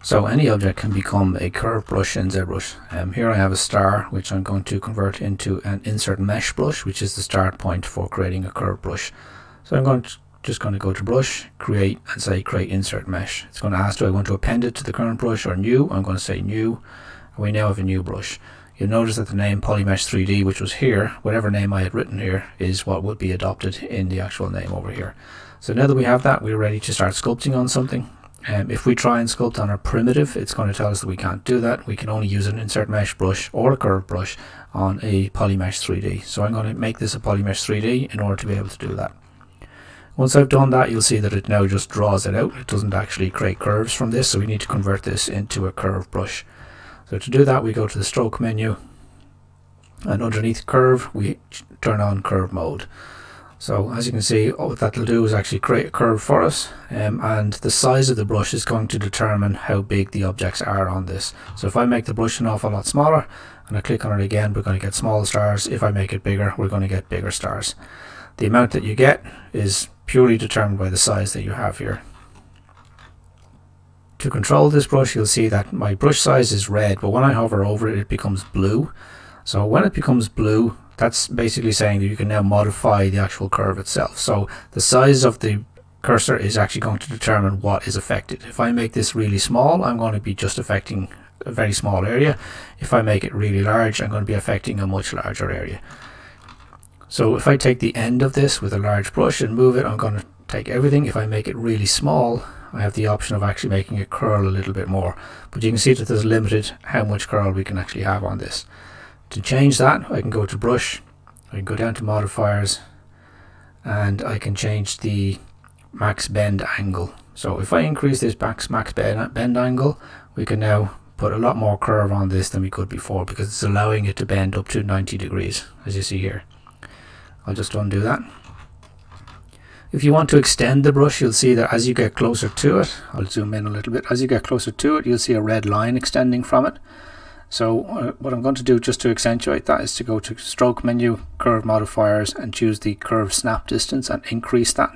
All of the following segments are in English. So any object can become a curve brush in ZBrush. Here I have a star which I'm going to convert into an insert mesh brush, which is the start point for creating a curve brush. So I'm just going to go to brush, create, and say create insert mesh. It's going to ask, do I want to append it to the current brush or new? I'm going to say new, and we now have a new brush. You'll notice that the name Polymesh 3D, which was here, whatever name I had written here, is what would be adopted in the actual name over here. So now that we have that, we're ready to start sculpting on something. If we try and sculpt on our primitive, it's going to tell us that we can't do that. We can only use an insert mesh brush or a curve brush on a Polymesh 3D. So I'm going to make this a Polymesh 3D in order to be able to do that. Once I've done that, you'll see that it now just draws it out. It doesn't actually create curves from this, so we need to convert this into a curve brush. So to do that, we go to the stroke menu, and underneath curve, we turn on curve mode. So as you can see, what that'll do is actually create a curve for us, and the size of the brush is going to determine how big the objects are on this. So if I make the brush an awful lot smaller and I click on it again, we're going to get small stars. If I make it bigger, we're going to get bigger stars. The amount that you get is purely determined by the size that you have here. To control this brush, you'll see that my brush size is red, but when I hover over it, it becomes blue. So when it becomes blue, that's basically saying that you can now modify the actual curve itself. So the size of the cursor is actually going to determine what is affected. If I make this really small, I'm going to be just affecting a very small area. If I make it really large, I'm going to be affecting a much larger area. So if I take the end of this with a large brush and move it, I'm going to take everything. If I make it really small, I have the option of actually making it curl a little bit more. But you can see that there's limited how much curl we can actually have on this. To change that, I can go to brush, I can go down to modifiers, and I can change the max bend angle. So if I increase this max bend angle, we can now put a lot more curve on this than we could before, because it's allowing it to bend up to 90 degrees, as you see here. I'll just undo that. If you want to extend the brush, you'll see that as you get closer to it, I'll zoom in a little bit, as you get closer to it, you'll see a red line extending from it. So what I'm going to do just to accentuate that is to go to stroke menu, curve modifiers, and choose the curve snap distance and increase that.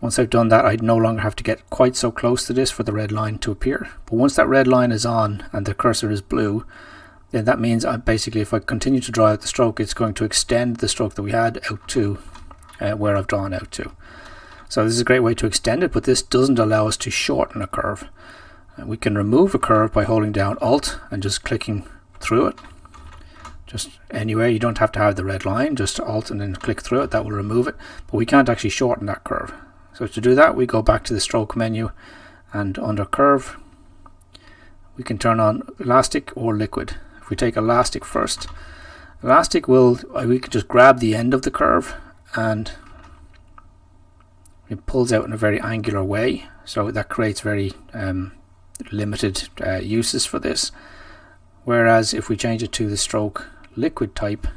Once I've done that, I no longer have to get quite so close to this for the red line to appear. But once that red line is on and the cursor is blue, then that means I basically, if I continue to draw out the stroke, it's going to extend the stroke that we had out to where I've drawn out to. So this is a great way to extend it, but this doesn't allow us to shorten a curve. We can remove a curve by holding down Alt and just clicking through it. Just anywhere, you don't have to have the red line, just Alt and then click through it, that will remove it. But we can't actually shorten that curve. So to do that, we go back to the stroke menu, and under curve, we can turn on elastic or liquid. If we take elastic first, elastic will, we can just grab the end of the curve and it pulls out in a very angular way. So that creates very limited uses for this, whereas if we change it to the stroke liquid type,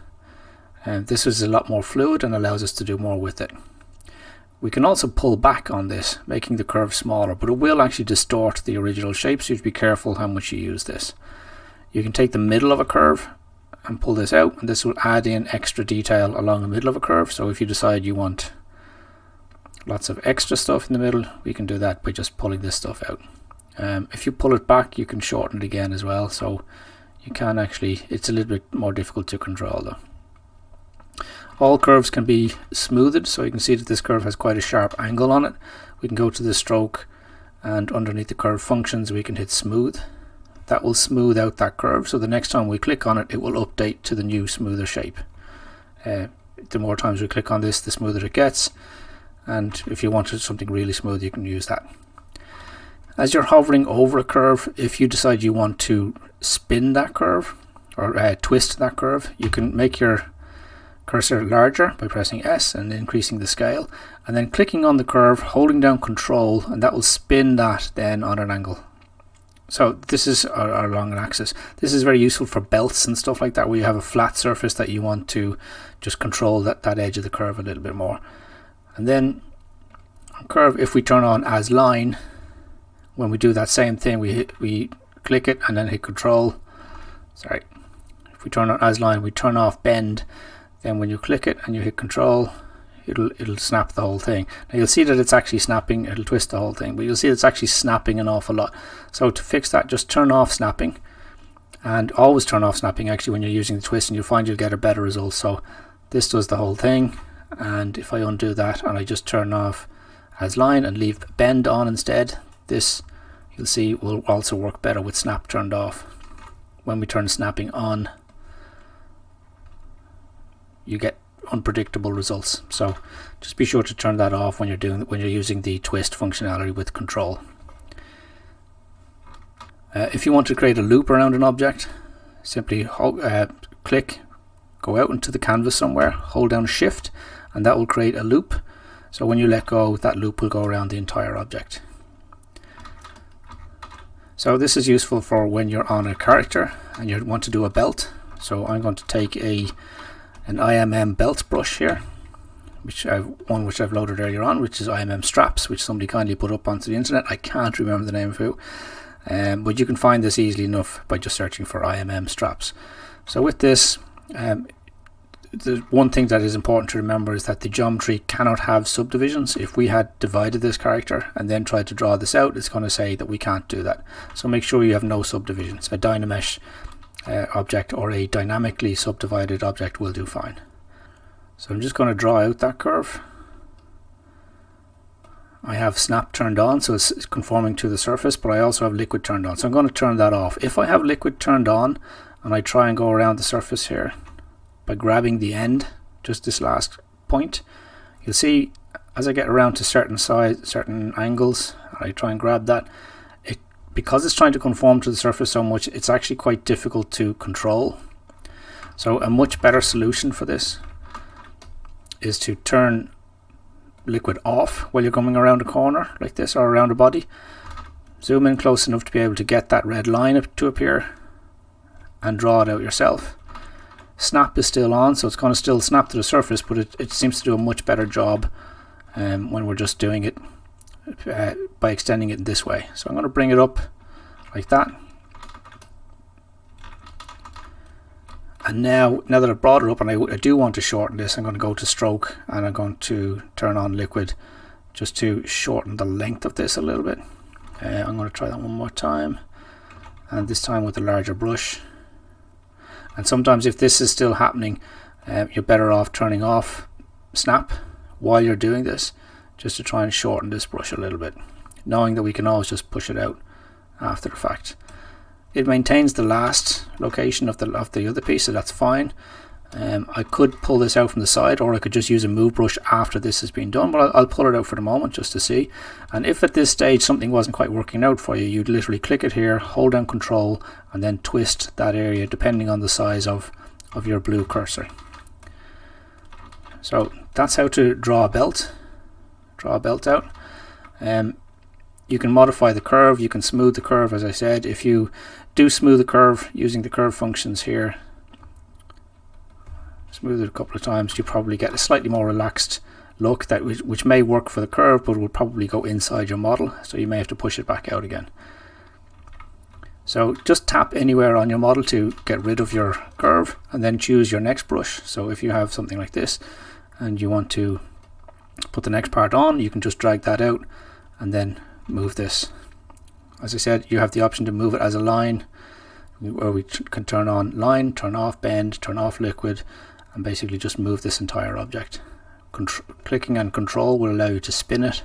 this is a lot more fluid and allows us to do more with it. We can also pull back on this, making the curve smaller, but it will actually distort the original shape, so you should be careful how much you use this. You can take the middle of a curve and pull this out, and this will add in extra detail along the middle of a curve. So if you decide you want lots of extra stuff in the middle, we can do that by just pulling this stuff out. If you pull it back, you can shorten it again as well, so you can actually, it's a little bit more difficult to control though. All curves can be smoothed, so you can see that this curve has quite a sharp angle on it. We can go to the stroke, and underneath the curve functions, we can hit smooth. That will smooth out that curve, so the next time we click on it, it will update to the new smoother shape. The more times we click on this, the smoother it gets, and if you wanted something really smooth, you can use that. As you're hovering over a curve, if you decide you want to spin that curve or twist that curve, you can make your cursor larger by pressing S and increasing the scale, and then clicking on the curve, holding down Control, and that will spin that then on an angle. So this is along an axis. This is very useful for belts and stuff like that, where you have a flat surface that you want to just control that edge of the curve a little bit more. And then on curve, if we turn on as line, when we do that same thing, we click it and then hit Control. Sorry, if we turn on as line, we turn off bend. Then when you click it and you hit Control, it'll snap the whole thing. Now you'll see that it's actually snapping, it'll twist the whole thing, but you'll see it's actually snapping an awful lot. So to fix that, just turn off snapping, and always turn off snapping actually when you're using the twist, and you'll find you'll get a better result. So this does the whole thing, and if I undo that and I just turn off as line and leave bend on instead, this you'll see will also work better with snap turned off. When we turn snapping on, you get unpredictable results. So just be sure to turn that off when you're using the twist functionality with control. If you want to create a loop around an object, simply click, go out into the canvas somewhere, hold down shift, and that will create a loop. So when you let go, that loop will go around the entire object. So this is useful for when you're on a character and you want to do a belt. So I'm going to take an IMM belt brush here, which I've loaded earlier on, which is IMM straps, which somebody kindly put up onto the internet. I can't remember the name of who, but you can find this easily enough by just searching for IMM straps. So with this, the one thing that is important to remember is that the geometry cannot have subdivisions. If we had divided this character and then tried to draw this out, it's going to say that we can't do that. So make sure you have no subdivisions. A dynamesh object or a dynamically subdivided object will do fine. So I'm just going to draw out that curve. I have snap turned on, so it's conforming to the surface, but I also have liquid turned on, so I'm going to turn that off. If I have liquid turned on and I try and go around the surface here by grabbing the end, just this last point, you'll see as I get around to certain size, certain angles, I try and grab that. Because it's trying to conform to the surface so much, it's actually quite difficult to control. So a much better solution for this is to turn liquid off while you're coming around a corner like this or around a body. Zoom in close enough to be able to get that red line up to appear and draw it out yourself. Snap is still on, so it's going to still snap to the surface, but it seems to do a much better job when we're just doing it by extending it this way. So I'm going to bring it up like that, and now that I've brought it up and I do want to shorten this, I'm going to go to stroke and I'm going to turn on liquid just to shorten the length of this a little bit. I'm going to try that one more time, and this time with a larger brush. And sometimes if this is still happening, you're better off turning off snap while you're doing this, just to try and shorten this brush a little bit, knowing that we can always just push it out after the fact. It maintains the last location of the other piece, so that's fine. I could pull this out from the side, or I could just use a move brush after this has been done, but I'll pull it out for the moment just to see. And if at this stage something wasn't quite working out for you, you'd literally click it here, hold down control, and then twist that area depending on the size of your blue cursor. So that's how to draw a belt. Out. You can modify the curve, you can smooth the curve. As I said, if you do smooth the curve using the curve functions here, smooth it a couple of times, you probably get a slightly more relaxed look that which may work for the curve, but will probably go inside your model, so you may have to push it back out again. So just tap anywhere on your model to get rid of your curve, and then choose your next brush. So if you have something like this and you want to put the next part on, you can just drag that out and then move this. As I said, you have the option to move it as a line, where we can turn on line, turn off bend, turn off liquid, and basically just move this entire object. Clicking on control will allow you to spin it,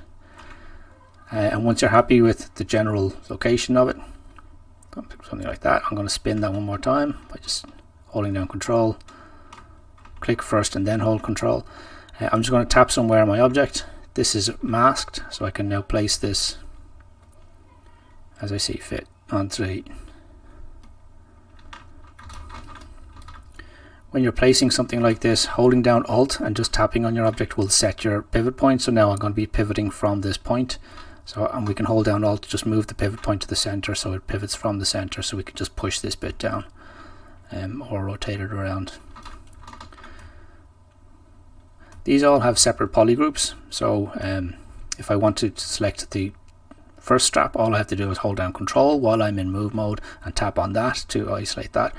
and once you're happy with the general location of it, something like that, I'm going to spin that one more time by just holding down control, click first and then hold control. I'm just going to tap somewhere on my object. This is masked, so I can now place this as I see fit onto the... When you're placing something like this, holding down Alt and just tapping on your object will set your pivot point. So now I'm going to be pivoting from this point. So, and we can hold down Alt, just move the pivot point to the center, so it pivots from the center, so we can just push this bit down or rotate it around. These all have separate polygroups, so if I want to select the first strap, all I have to do is hold down control while I'm in move mode and tap on that to isolate that,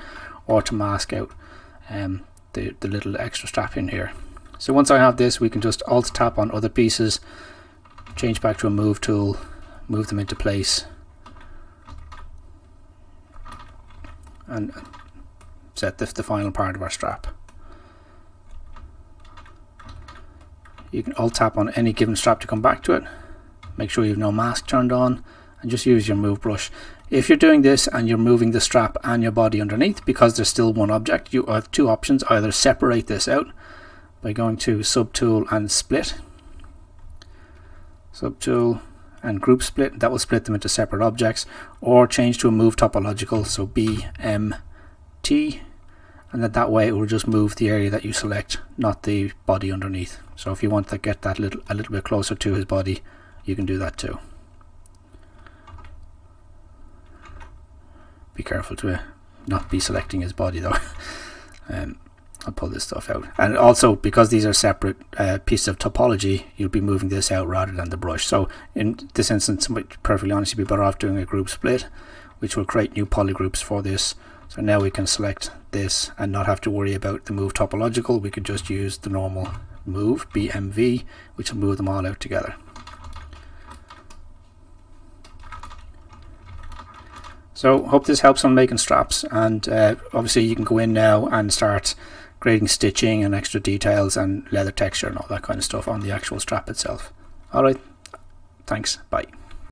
or to mask out the little extra strap in here. So once I have this, we can just alt tap on other pieces, change back to a move tool, move them into place, and set the final part of our strap. You can alt tap on any given strap to come back to it. Make sure you have no mask turned on, and just use your move brush. If you're doing this and you're moving the strap and your body underneath, because there's still one object, you have two options. Either separate this out by going to Subtool and Split, Subtool and Group Split, that will split them into separate objects, or change to a move topological, so B, M, T, and that way it will just move the area that you select, not the body underneath. So if you want to get that a little bit closer to his body, you can do that too. Be careful to not be selecting his body though. I'll pull this stuff out, and also because these are separate pieces of topology, you'll be moving this out rather than the brush. So in this instance, perfectly honestly, you'd be better off doing a group split, which will create new polygroups for this. So now we can select this and not have to worry about the move topological. We could just use the normal move BMV, which will move them all out together. So hope this helps on making straps, and obviously you can go in now and start creating stitching and extra details and leather texture and all that kind of stuff on the actual strap itself. Alright, thanks, bye.